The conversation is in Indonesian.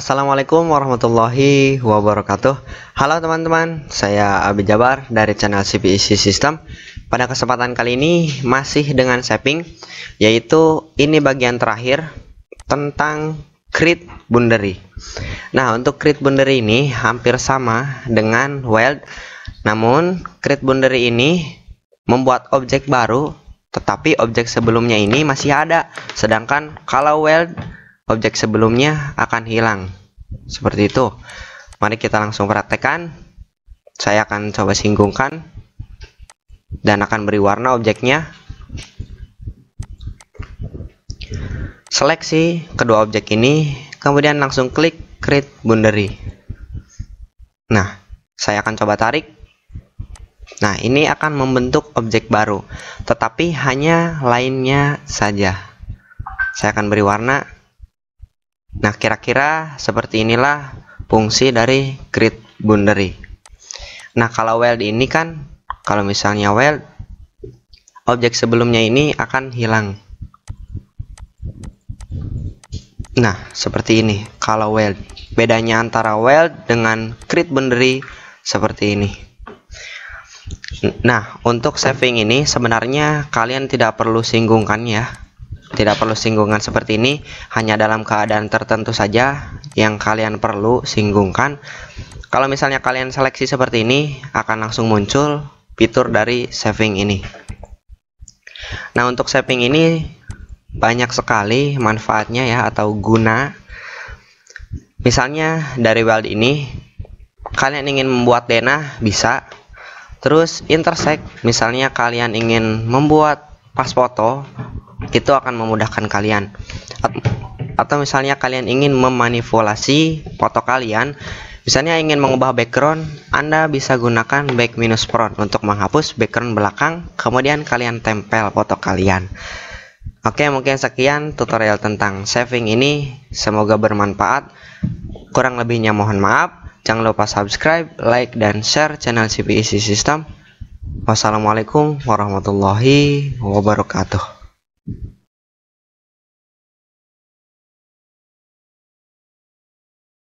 Assalamualaikum warahmatullahi wabarakatuh. Halo teman-teman, saya Abi Jabar dari channel CPIC System. Pada kesempatan kali ini masih dengan shaping, yaitu ini bagian terakhir tentang grid boundary. Nah, untuk grid boundary ini hampir sama dengan weld, namun grid boundary ini membuat objek baru, tetapi objek sebelumnya ini masih ada. Sedangkan kalau weld, objek sebelumnya akan hilang. Seperti itu. Mari kita langsung praktekkan. Saya akan coba singgungkan dan akan beri warna objeknya. Seleksi kedua objek ini, kemudian langsung klik create boundary. Nah, saya akan coba tarik. Nah, ini akan membentuk objek baru, tetapi hanya lainnya saja. Saya akan beri warna. Nah, kira-kira seperti inilah fungsi dari grid boundary. Nah, kalau weld ini kan, kalau misalnya weld, objek sebelumnya ini akan hilang. Nah, seperti ini kalau weld. Bedanya antara weld dengan grid boundary seperti ini. Nah, untuk saving ini sebenarnya kalian tidak perlu singgungkan ya. Tidak perlu singgungan seperti ini, hanya dalam keadaan tertentu saja yang kalian perlu singgungkan. Kalau misalnya kalian seleksi seperti ini, akan langsung muncul fitur dari saving ini. Nah, untuk saving ini banyak sekali manfaatnya ya, atau guna. Misalnya dari weld ini, kalian ingin membuat denah, bisa. Terus intersect, misalnya kalian ingin membuat pas foto, itu akan memudahkan kalian. Atau misalnya kalian ingin memanipulasi foto kalian, misalnya ingin mengubah background, Anda bisa gunakan back minus front untuk menghapus background belakang, kemudian kalian tempel foto kalian. Oke, mungkin sekian tutorial tentang saving ini, semoga bermanfaat. Kurang lebihnya mohon maaf. Jangan lupa subscribe, like, dan share channel CPIC System. Wassalamualaikum warahmatullahi wabarakatuh.